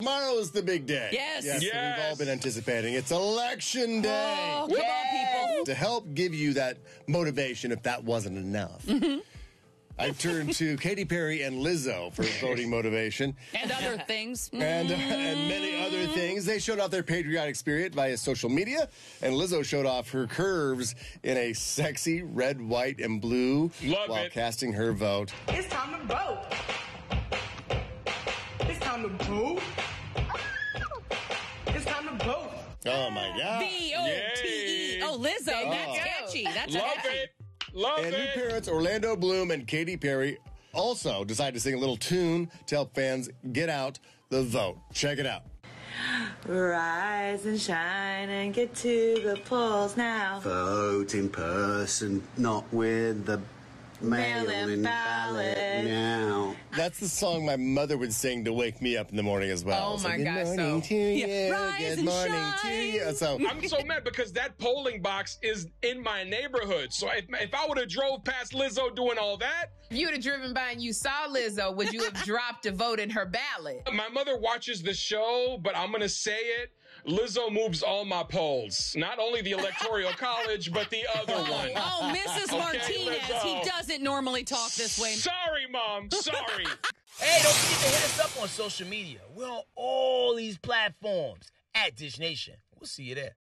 Tomorrow is the big day. Yes. That we've all been anticipating. It's election day. Oh, come on, people. To help give you that motivation, if that wasn't enough, I turned to Katy Perry and Lizzo for voting motivation. And other things. And many other things. They showed off their patriotic spirit via social media, and Lizzo showed off her curves in a sexy red, white, and blue while casting her vote. It's time to vote. It's time to vote. It's time to vote. Oh, my God. VOTE. Oh, Lizzo, that's catchy. That's catchy. Love it. New parents Orlando Bloom and Katy Perry also decided to sing a little tune to help fans get out the vote. Check it out. Rise and shine and get to the polls now. Vote in person, not with the mail-in ballot now. That's the song my mother would sing to wake me up in the morning as well. Oh, my gosh. Good morning to you. Good morning to you. So I'm so mad because that polling box is in my neighborhood. So if I would have drove past Lizzo doing all that. If you would have driven by and you saw Lizzo, would you have dropped a vote in her ballot? My mother watches the show, but I'm going to say it. Lizzo moves all my polls. Not only the Electoral College, but the other one. Oh, Mrs. Martinez, Lizzo. He doesn't normally talk this way. Sorry, Mom. Sorry. Hey, don't forget to hit us up on social media. We're on all these platforms at Dish Nation. We'll see you there.